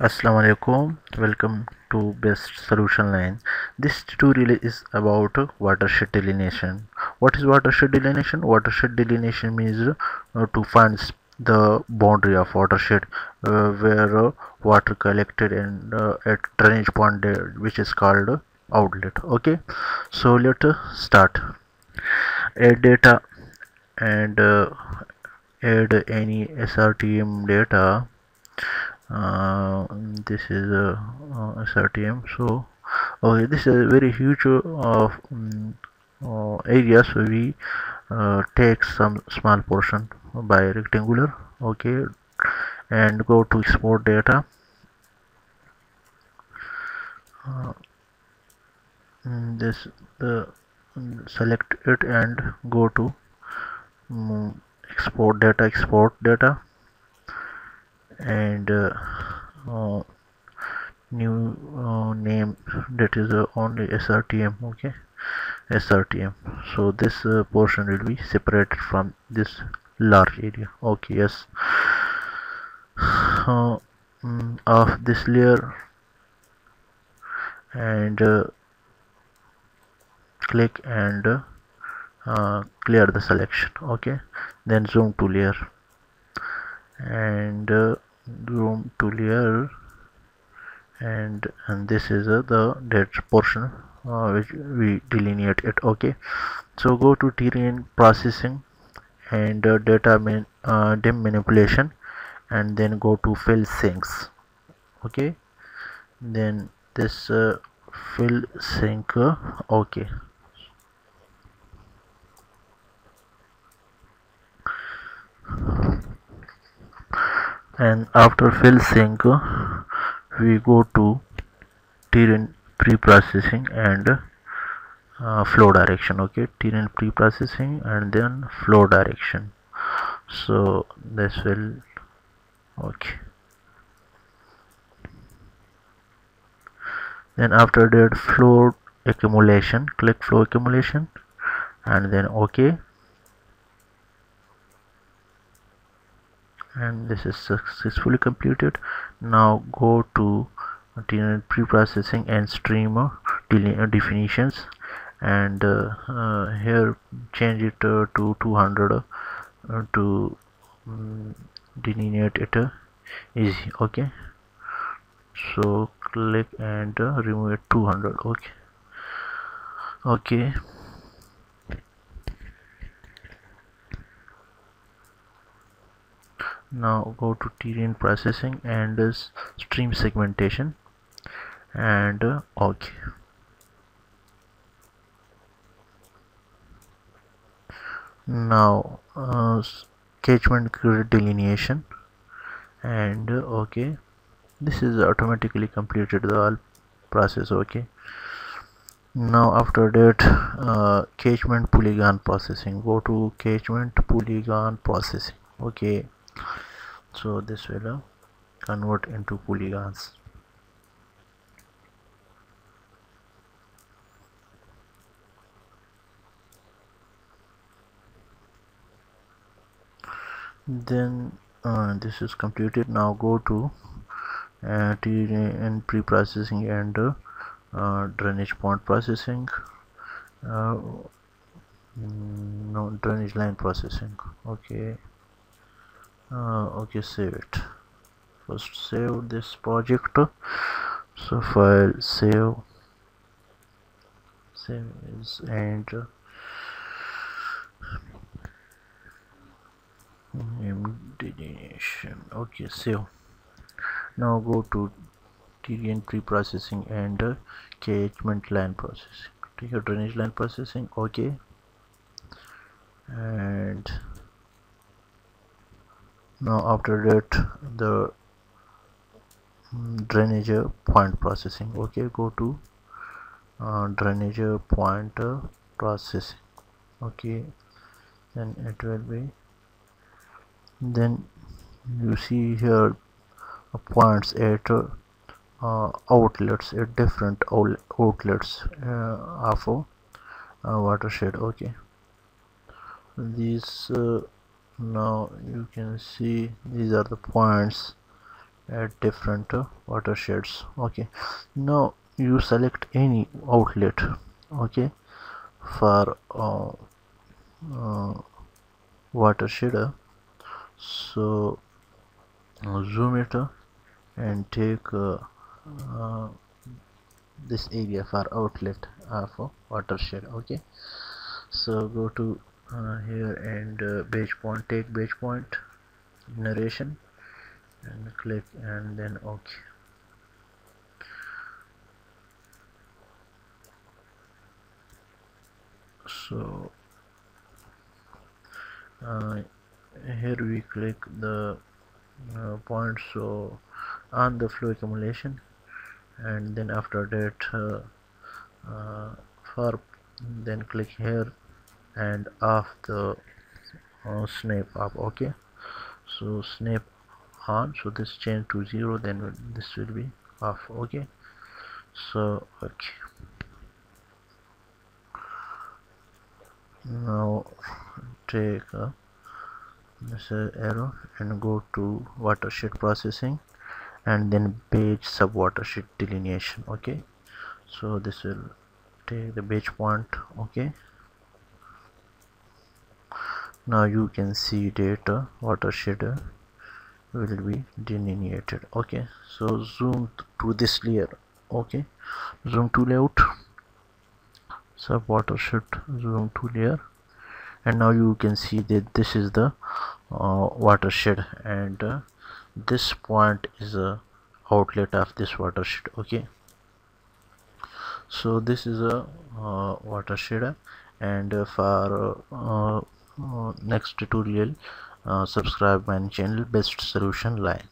Assalamualaikum. Welcome to Best Solution Line. This tutorial is about watershed delineation. What is watershed delineation? Watershed delineation means to find the boundary of watershed where water collected and at drainage point, which is called outlet. Okay, so let's start. Add data and add any SRTM data. This is SRTM. So okay, this is a very huge area, so we take some small portion by rectangular. Okay, and go to export data. Select it and go to export data and new name, that is only SRTM. Okay, SRTM. So this portion will be separated from this large area. Okay, yes, of this layer, and click and clear the selection. Okay, then zoom to layer and zoom to layer, and this is the dead portion which we delineated. Okay, so go to terrain processing and data dim manipulation, and then go to fill sinks. Okay, then this fill sink. Okay, and after fill sync we go to terrain pre-processing and flow direction. Okay, terrain pre-processing and then flow direction. So this will okay, then after that flow accumulation, click flow accumulation and then okay, and this is successfully completed. Now go to pre-processing and stream definitions, and here change it to 200 to delineate it easy. Okay, so click and remove it 200. Okay, okay, now go to terrain processing and stream segmentation and okay, now catchment grid delineation and okay, this is automatically completed the whole process. Okay, now after that catchment polygon processing, go to catchment polygon processing. Okay, so this will convert into polygons. Then this is completed. Now go to terrain pre-processing and drainage point processing, no, drainage line processing. Okay, okay, save it. First save this project. So file, save, save is, and name delineation. Okay, save. Now go to terrain pre-processing and catchment line processing. Take a drainage line processing. Okay, and now after that the drainage point processing. Okay, go to drainage point processing. Okay, then it will be, then you see here points at outlets, at different outlets of watershed. Okay, these now you can see these are the points at different watersheds. Okay, now you select any outlet, okay, for watershed. So zoom it and take this area for outlet for watershed. Okay, so go to here and base point, take base point narration and click, and then okay. So here we click the point, so on the flow accumulation, and then after that for then click here and off the snap up. Okay, so snap on, so this change to 0, then this will be off. Okay, so okay, now take this arrow and go to watershed processing and then batch sub watershed delineation. Okay, so this will take the batch point. Okay, now you can see data watershed will be delineated. Okay, so zoom to this layer. Okay, zoom to layout, sub watershed, zoom to layer, and now you can see that this is the watershed, and this point is a outlet of this watershed. Okay, so this is a watershed, and for next tutorial subscribe my channel Best Solution Line.